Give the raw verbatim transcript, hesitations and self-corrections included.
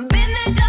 I've been the